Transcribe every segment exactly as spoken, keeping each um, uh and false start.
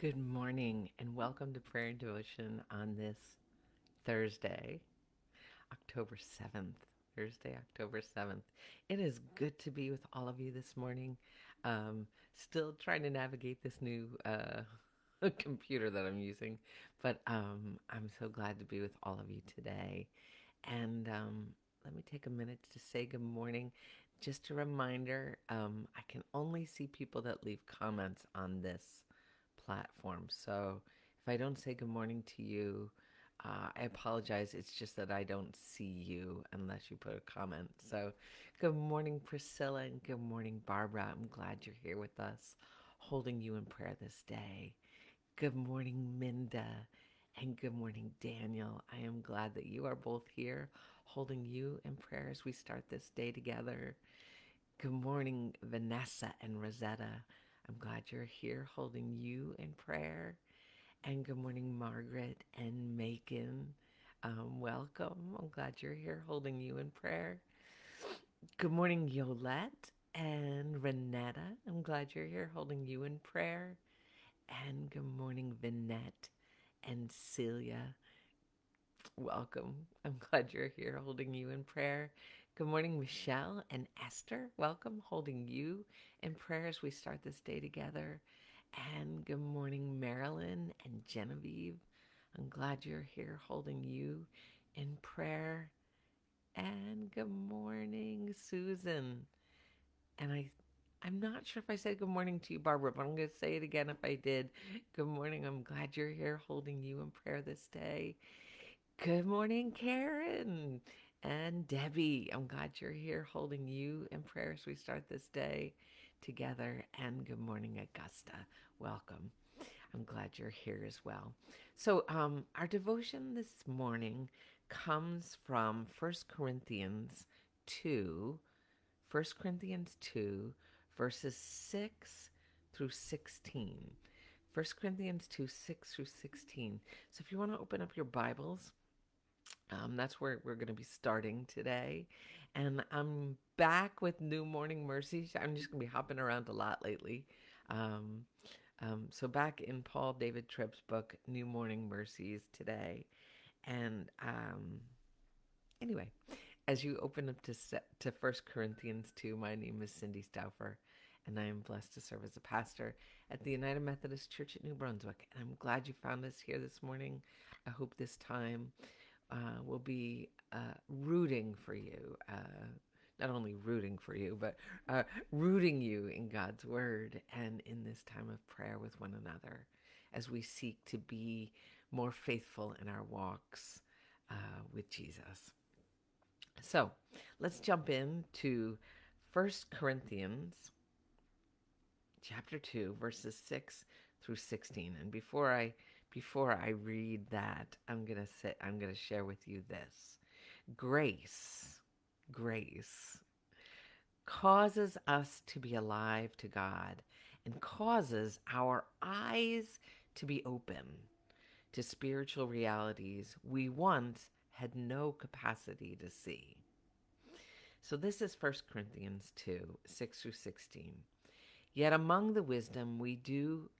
Good morning and welcome to Prayer and Devotion on this Thursday, October seventh. Thursday, October seventh. It is good to be with all of you this morning. Um, still trying to navigate this new uh, computer that I'm using, but um, I'm so glad to be with all of you today. And um, let me take a minute to say good morning. Just a reminder, um, I can only see people that leave comments on this platform. So if I don't say good morning to you, uh, I apologize. It's just that I don't see you unless you put a comment. So good morning, Priscilla, and good morning, Barbara. I'm glad you're here with us, holding you in prayer this day. Good morning, Minda, and good morning, Daniel. I am glad that you are both here, holding you in prayer as we start this day together. Good morning, Vanessa and Rosetta. I'm glad you're here, holding you in prayer. And good morning, Margaret and Macon. Um, welcome. I'm glad you're here, holding you in prayer. Good morning, Yolette and Renetta. I'm glad you're here, holding you in prayer. And good morning, Vinette and Celia. Welcome. I'm glad you're here, holding you in prayer. Good morning, Michelle and Esther. Welcome, holding you in prayer as we start this day together. And good morning, Marilyn and Genevieve. I'm glad you're here, holding you in prayer. And good morning, Susan. And I, I'm not sure if I said good morning to you, Barbara, but I'm going to say it again if I did. Good morning. I'm glad you're here, holding you in prayer this day. Good morning, Karen. And Debbie, I'm glad you're here, holding you in prayer as we start this day together. And good morning, Augusta. Welcome. I'm glad you're here as well. So um, our devotion this morning comes from First Corinthians two, First Corinthians two, verses six through sixteen. First Corinthians two, six through sixteen. So if you want to open up your Bibles, Um, that's where we're going to be starting today. And I'm back with New Morning Mercies. I'm just going to be hopping around a lot lately. Um, um, so back in Paul David Tripp's book, New Morning Mercies today. And um, anyway, as you open up to, to First Corinthians two, my name is Cindy Stouffer, and I am blessed to serve as a pastor at the United Methodist Church at New Brunswick. And I'm glad you found us here this morning. I hope this time Uh, will be uh, rooting for you, uh, not only rooting for you, but uh, rooting you in God's Word and in this time of prayer with one another as we seek to be more faithful in our walks uh, with Jesus. So let's jump into First Corinthians chapter two, verses six through sixteen. And before I Before I read that, I'm going to say, I'm going to share with you this. Grace, grace causes us to be alive to God and causes our eyes to be open to spiritual realities we once had no capacity to see. So this is First Corinthians two, six through sixteen. Yet among the wisdom we do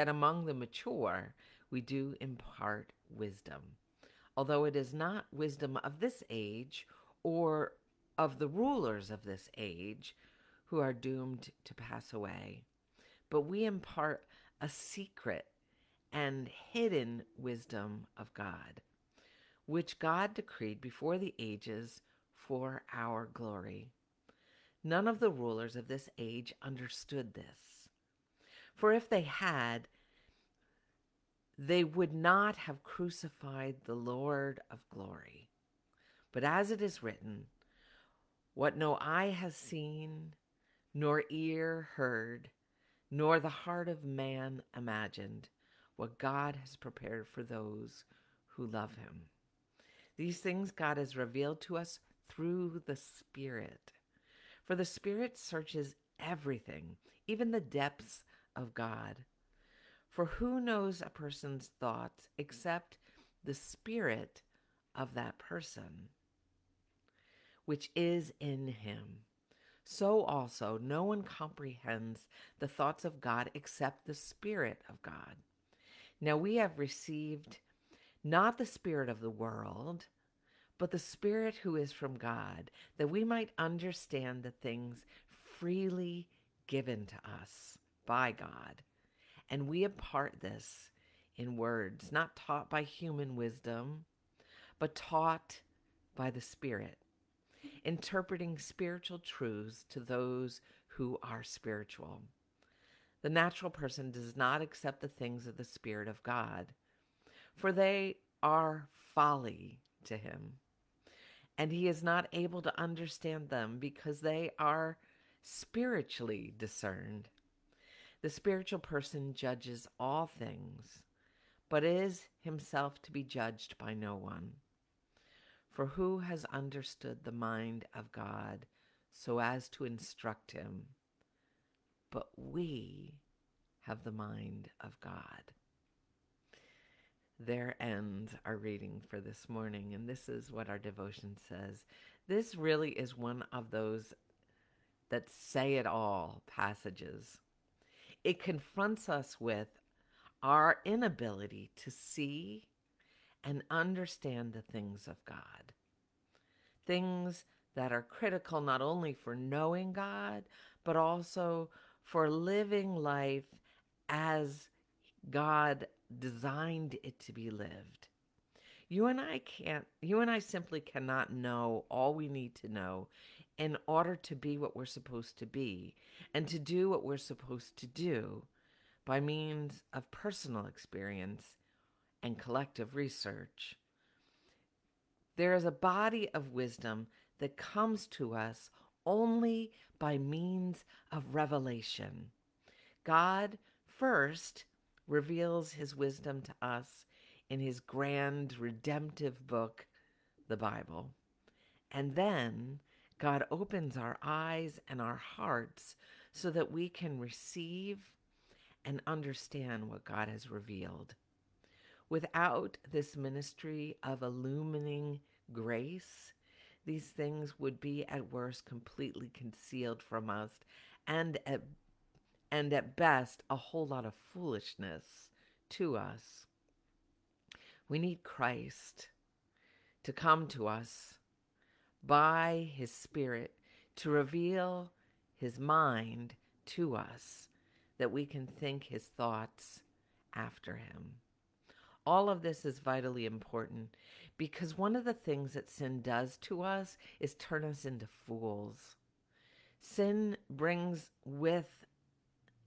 Yet among the mature, we do impart wisdom, although it is not wisdom of this age or of the rulers of this age who are doomed to pass away. But we impart a secret and hidden wisdom of God, which God decreed before the ages for our glory. None of the rulers of this age understood this. For if they had, they would not have crucified the Lord of glory. But as it is written, what no eye has seen, nor ear heard, nor the heart of man imagined, what God has prepared for those who love him. These things God has revealed to us through the Spirit. For the Spirit searches everything, even the depths of God. For who knows a person's thoughts except the spirit of that person, which is in him? So also no one comprehends the thoughts of God except the Spirit of God. Now we have received not the spirit of the world, but the Spirit who is from God, that we might understand the things freely given to us by God. And we impart this in words, not taught by human wisdom, but taught by the Spirit, interpreting spiritual truths to those who are spiritual. The natural person does not accept the things of the Spirit of God, for they are folly to him, and he is not able to understand them because they are spiritually discerned. The spiritual person judges all things, but is himself to be judged by no one. For who has understood the mind of God so as to instruct him? But we have the mind of God. There ends our reading for this morning, and this is what our devotion says. This really is one of those that say it all passages. It confronts us with our inability to see and understand the things of God, things that are critical not only for knowing God, but also for living life as God designed it to be lived. You and I can't, you and I simply cannot know all we need to know in order to be what we're supposed to be and to do what we're supposed to do by means of personal experience and collective research. There is a body of wisdom that comes to us only by means of revelation. God first reveals his wisdom to us in his grand redemptive book, the Bible. And then God opens our eyes and our hearts so that we can receive and understand what God has revealed. Without this ministry of illumining grace, these things would be at worst completely concealed from us, and at and at best a whole lot of foolishness to us. We need Christ to come to us by his Spirit to reveal his mind to us, that we can think his thoughts after him. All of this is vitally important because one of the things that sin does to us is turn us into fools. Sin brings with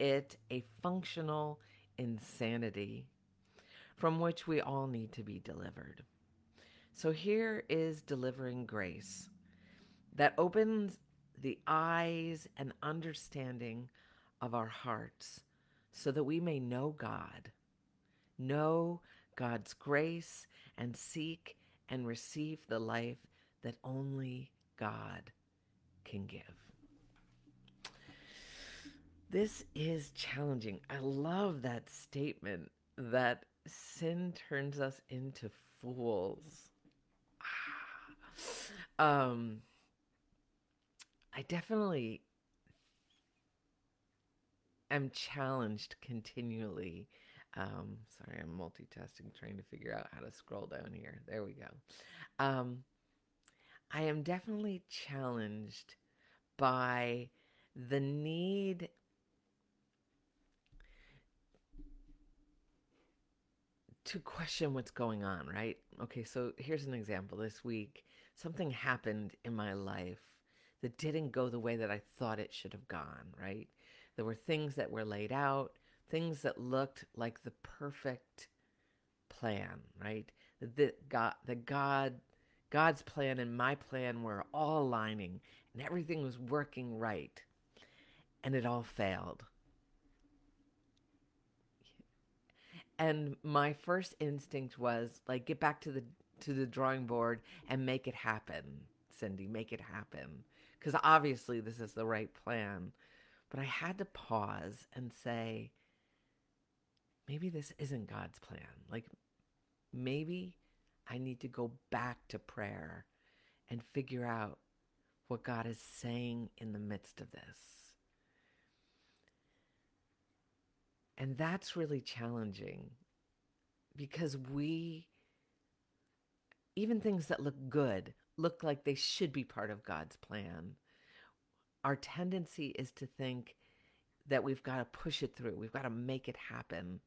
it a functional insanity from which we all need to be delivered. So here is delivering grace that opens the eyes and understanding of our hearts so that we may know God, know God's grace, and seek and receive the life that only God can give. This is challenging. I love that statement that sin turns us into fools. Ah. Um, I definitely am challenged continually. Um, sorry, I'm multitasking, trying to figure out how to scroll down here. There we go. Um, I am definitely challenged by the need to question what's going on, right? Okay, so here's an example. This week, something happened in my life that didn't go the way that I thought it should have gone, right? There were things that were laid out, things that looked like the perfect plan, right? That God, that God, God's plan and my plan were all aligning and everything was working right, and it all failed. And my first instinct was like, get back to the to the drawing board and make it happen, Cindy, make it happen. Because obviously this is the right plan. But I had to pause and say, maybe this isn't God's plan. Like, maybe I need to go back to prayer and figure out what God is saying in the midst of this. And that's really challenging. because we, even things that look good, look like they should be part of God's plan. Our tendency is to think that we've got to push it through. We've got to make it happen.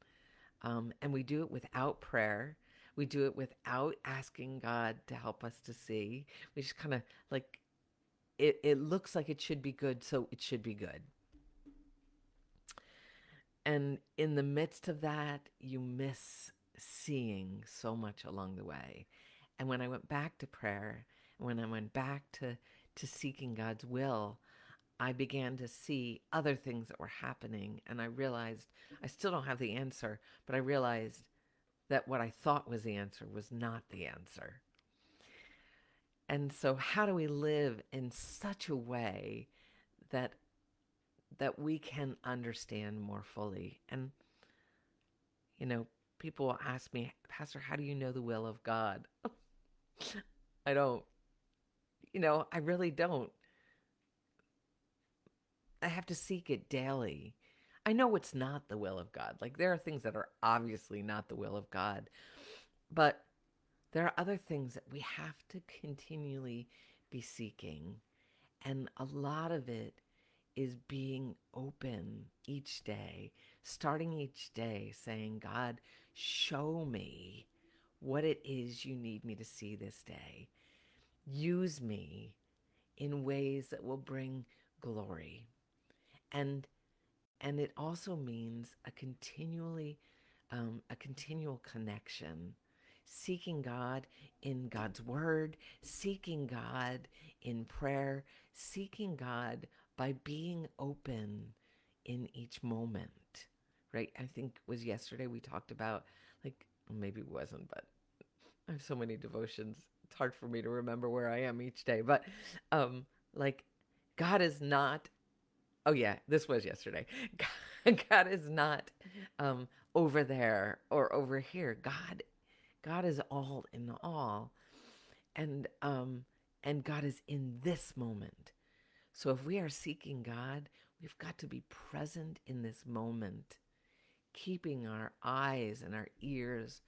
Um, and we do it without prayer. We do it without asking God to help us to see. We just kind of like, it, it looks like it should be good, so it should be good. And in the midst of that, you miss seeing so much along the way. And when I went back to prayer, and when I went back to, to seeking God's will, I began to see other things that were happening. And I realized, I still don't have the answer, but I realized that what I thought was the answer was not the answer. And so how do we live in such a way that that we can understand more fully? And, you know, people will ask me, Pastor, how do you know the will of God? I don't. You know, I really don't. I have to seek it daily. I know it's not the will of God. Like, there are things that are obviously not the will of God, but there are other things that we have to continually be seeking. And a lot of it is being open each day, starting each day saying, God, show me what it is you need me to see this day. Use me in ways that will bring glory. And and it also means a continually um, a continual connection, seeking God in God's word, seeking God in prayer, seeking God by being open in each moment, right? I think it was yesterday we talked about, like, maybe it wasn't, but I have so many devotions. It's hard for me to remember where I am each day, but um, like, God is not, oh yeah, this was yesterday. God, God is not um, over there or over here. God, God is all in all. And, um, and God is in this moment. So if we are seeking God, we've got to be present in this moment, keeping our eyes and our ears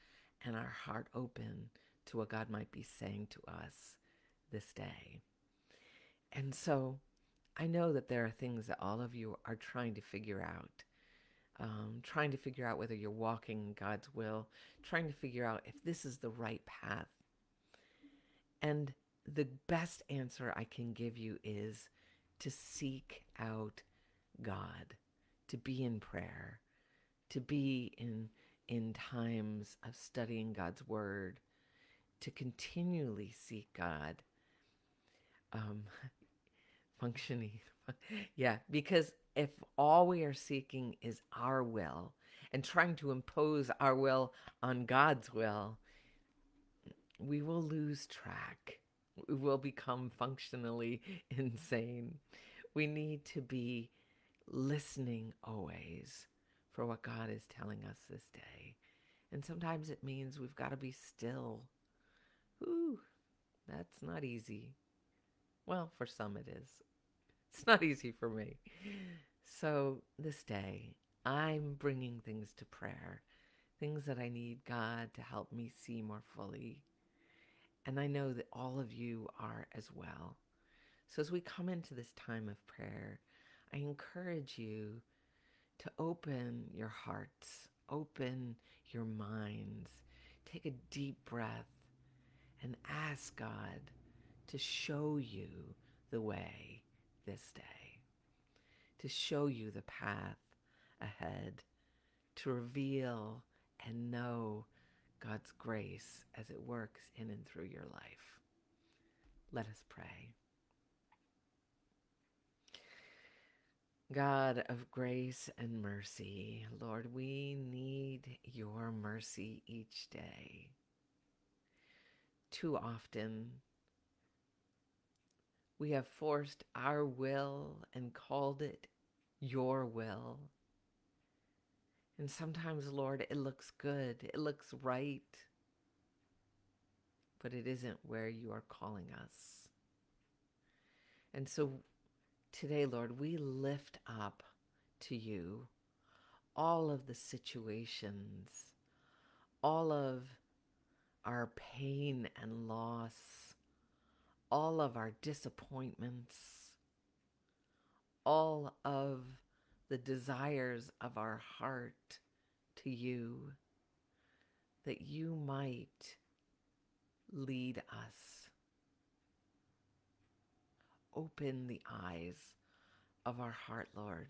and our heart open to what God might be saying to us this day. And so I know that there are things that all of you are trying to figure out, um, trying to figure out whether you're walking God's will, trying to figure out if this is the right path. And the best answer I can give you is to seek out God, to be in prayer, to be in, in times of studying God's word, to continually seek God. Um, functioning. Yeah, because if all we are seeking is our will and trying to impose our will on God's will, we will lose track. We will become functionally insane. We need to be listening always for what God is telling us this day. And sometimes it means we've got to be still. Ooh, that's not easy. Well, for some it is. It's not easy for me. So this day, I'm bringing things to prayer, things that I need God to help me see more fully. And I know that all of you are as well. So as we come into this time of prayer, I encourage you to open your hearts, open your minds, take a deep breath, and ask God to show you the way this day, to show you the path ahead, to reveal and know God's grace as it works in and through your life. Let us pray. God of grace and mercy, Lord, we need your mercy each day. Too often, we have forced our will and called it your will. And sometimes, Lord, it looks good, it looks right, but it isn't where you are calling us. And so today, Lord, we lift up to you all of the situations, all of our pain and loss, all of our disappointments, all of the desires of our heart to you, that you might lead us. Open the eyes of our heart, Lord.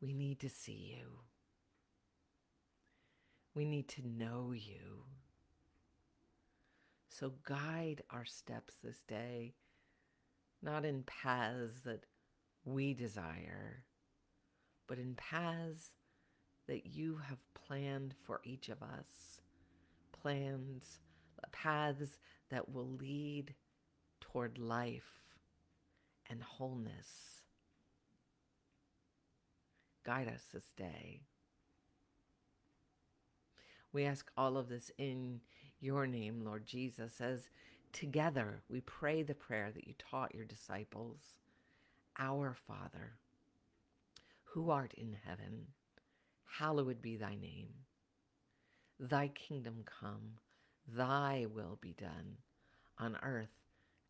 We need to see you. We need to know you. So guide our steps this day, not in paths that we desire, but in paths that you have planned for each of us, plans, paths that will lead toward life and wholeness. Guide us this day. We ask all of this in your name, Lord Jesus, as together we pray the prayer that you taught your disciples. Our Father, who art in heaven, hallowed be thy name. Thy kingdom come, thy will be done, on earth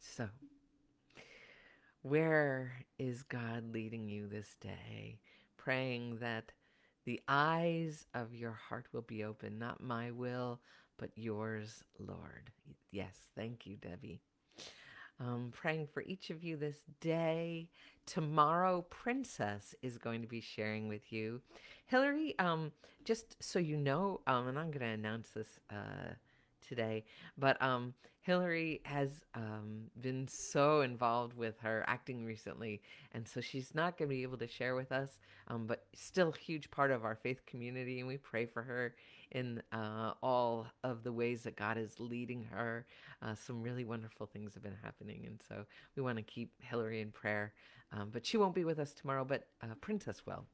So, where is God leading you this day? Praying that the eyes of your heart will be open, not my will, but yours, Lord. Yes, thank you, Debbie. Um, praying for each of you this day. Tomorrow, Princess is going to be sharing with you. Hillary, um, just so you know, um, and I'm going to announce this uh, today, but um, Hillary has um, been so involved with her acting recently, and so she's not going to be able to share with us, um, but still a huge part of our faith community, and we pray for her in uh, all of the ways that God is leading her. Uh, some really wonderful things have been happening, and so we want to keep Hillary in prayer. Um, but she won't be with us tomorrow, but uh, Princess will.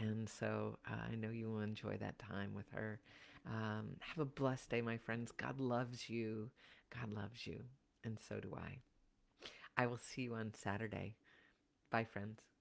And so uh, I know you will enjoy that time with her. Um, have a blessed day, my friends. God loves you. God loves you, and so do I. I will see you on Saturday. Bye, friends.